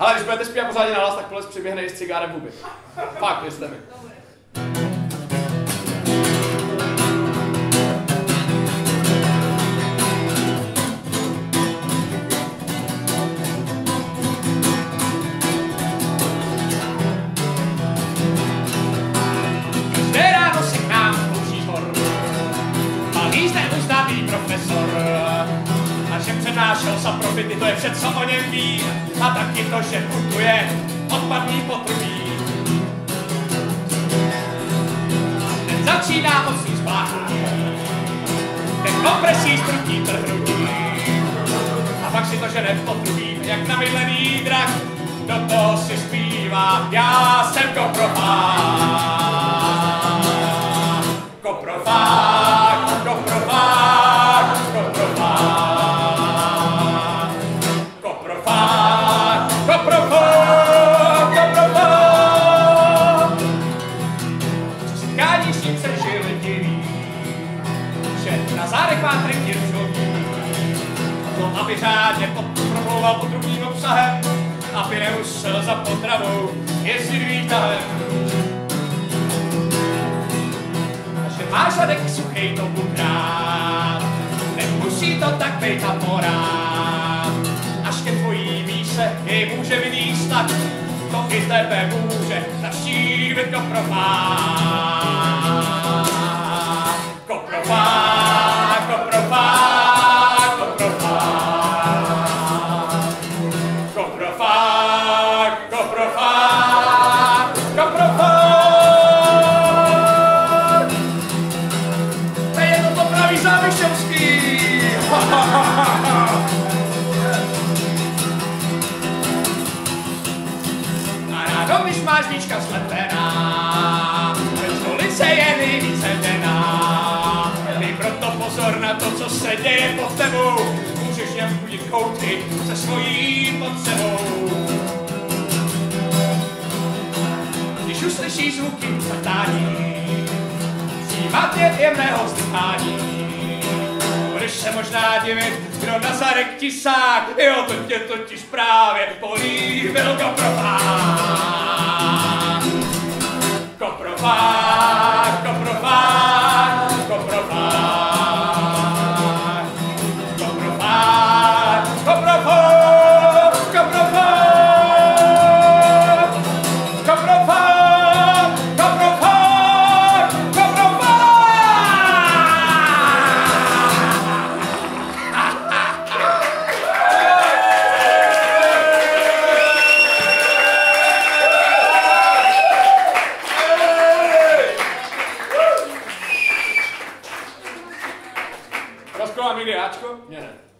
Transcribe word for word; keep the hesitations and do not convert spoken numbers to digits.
Hele, když budete zpívat pořádně na hlas, tak Polec přiběhne i s cigárem v huby. Fakt, věřte mi. Přednášel za profity, to je vše, co o něm ví, a taky to, že putuje odpadní potrubí. Ten začíná mocný zbláhnutí, ten kompresí strutí trhnutí, a pak si to žene v potrubí, jak namydlený drak, do toho si zpívá, já jsem Koprofág. Koprofág, Koprofág, Koprofág. Aby řádně proplouval potrubním obsahem, aby nemusel za potravou jezdit výtahem. Že máš zadek suchej, to bukrát, nemusí to tak být akorát. Až ke tvojí míse jej může vylíst tak, to i tebe může navštívit Koprofág. Koprofág, Koprofág. Vážnička slepená, z ulice je nejvíce dená. Dej proto pozor na to, co se děje pod tebou, můžeš něm budit kouty se svojí potřebou. Když uslyší zvuky vrtání, vzývat je jemného vzdychání. Budeš se možná divit, kdo na zadek ti sák, jo, to tě totiž právě políbil Koprofág. Koprofág, Koprofág, Koprofág, Koprofág, Koprofág, Koprofág, Koprofág, Koprofág, Rozkola mi děláčko? Ne, ne.